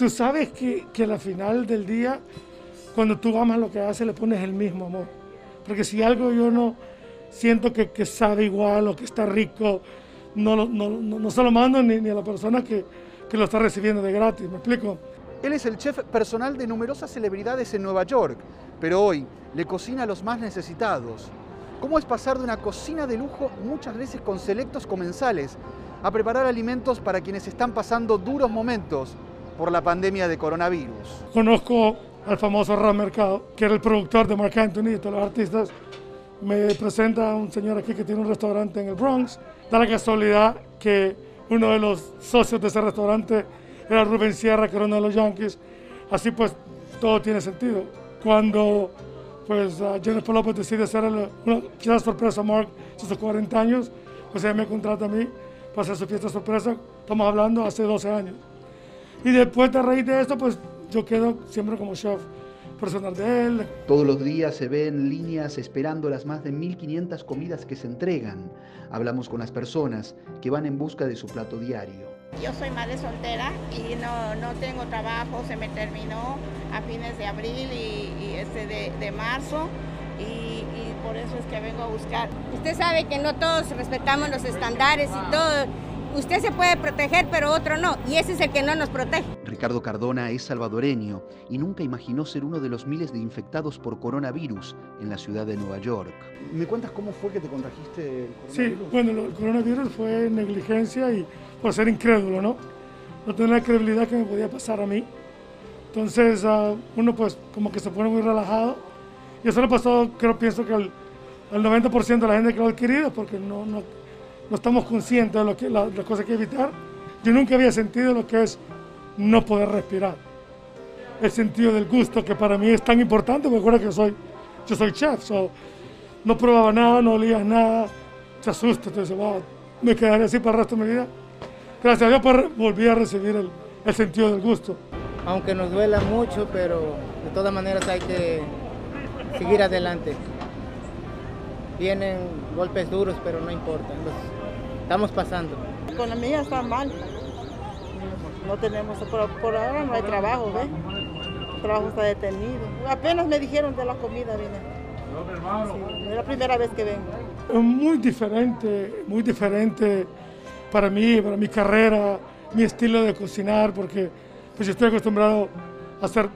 Tú sabes que al final del día, cuando tú amas lo que haces, le pones el mismo amor. Porque si algo yo no siento que sabe igual o que está rico, no se lo mando ni a la persona que lo está recibiendo de gratis, ¿me explico? Él es el chef personal de numerosas celebridades en Nueva York, pero hoy le cocina a los más necesitados. ¿Cómo es pasar de una cocina de lujo, muchas veces con selectos comensales, a preparar alimentos para quienes están pasando duros momentos por la pandemia de coronavirus? Conozco al famoso Ron Mercado, que era el productor de Marc Anthony y todos los artistas. Me presenta a un señor aquí que tiene un restaurante en el Bronx. Da la casualidad que uno de los socios de ese restaurante era Rubén Sierra, que era uno de los Yankees. Así pues, todo tiene sentido. Cuando pues Jennifer Lopez decide hacerle una sorpresa a Marc a sus 40 años, pues ella me contrata a mí para hacer su fiesta sorpresa, estamos hablando hace 12 años. Y después, a raíz de esto, pues yo quedo siempre como chef personal de él. Todos los días se ven líneas esperando las más de 1.500 comidas que se entregan. Hablamos con las personas que van en busca de su plato diario. Yo soy madre soltera y no tengo trabajo, se me terminó a fines de abril y de marzo y por eso es que vengo a buscar. Usted sabe que no todos respetamos los estándares y todo. Usted se puede proteger, pero otro no, y ese es el que no nos protege. Ricardo Cardona es salvadoreño y nunca imaginó ser uno de los miles de infectados por coronavirus en la ciudad de Nueva York. ¿Me cuentas cómo fue que te contrajiste el coronavirus? Sí, bueno, el coronavirus fue negligencia y por ser incrédulo, ¿no? No tener la credibilidad que me podía pasar a mí. Entonces, uno pues como que se pone muy relajado. Y eso le pasó, creo, pienso que al 90% de la gente que lo ha adquirido, porque no estamos conscientes de las cosas que evitar. Yo nunca había sentido lo que es no poder respirar. El sentido del gusto, que para mí es tan importante, me acuerdo que yo soy chef, no probaba nada, no olías nada, te asustas, te dices, wow, me quedaré así para el resto de mi vida. Gracias a Dios volví a recibir el sentido del gusto. Aunque nos duela mucho, pero de todas maneras hay que seguir adelante. Vienen golpes duros, pero no importa, estamos pasando. La economía está mal, no tenemos, por ahora no hay trabajo, ¿ves? El trabajo está detenido. Apenas me dijeron de la comida, vine. Sí, es la primera vez que vengo. Es muy diferente para mí, para mi carrera, mi estilo de cocinar, porque pues yo estoy acostumbrado a hacer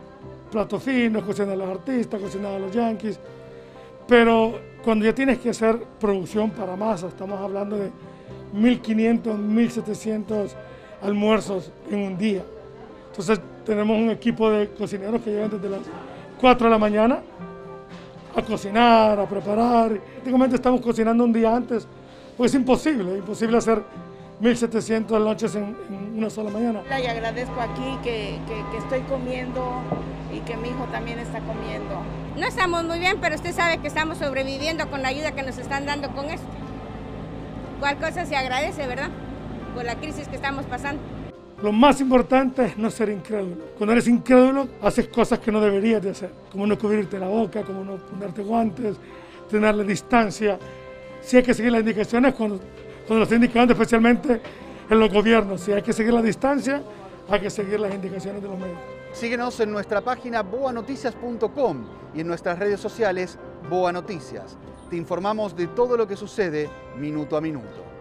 platos finos, cocinar a los artistas, cocinar a los Yankees, pero cuando ya tienes que hacer producción para masa, estamos hablando de 1.500, 1.700 almuerzos en un día. Entonces tenemos un equipo de cocineros que llegan desde las 4 de la mañana a cocinar, a preparar. Prácticamente estamos cocinando un día antes, pues es imposible hacer 1.700 lunches en una sola mañana. Y agradezco aquí que estoy comiendo y que mi hijo también está comiendo. No estamos muy bien, pero usted sabe que estamos sobreviviendo con la ayuda que nos están dando con esto. Cual cosa se agradece, ¿verdad? Por la crisis que estamos pasando. Lo más importante es no ser incrédulo. Cuando eres incrédulo, haces cosas que no deberías de hacer, como no cubrirte la boca, como no ponerte guantes, tener la distancia. Sí hay que seguir las indicaciones cuando lo están indicando, especialmente en los gobiernos. Si hay que seguir la distancia, hay que seguir las indicaciones de los medios. Síguenos en nuestra página boanoticias.com y en nuestras redes sociales Boa Noticias. Te informamos de todo lo que sucede minuto a minuto.